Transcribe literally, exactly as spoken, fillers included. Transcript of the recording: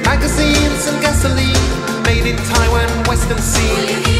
Magazines and gasoline made in Taiwan, Western Sea.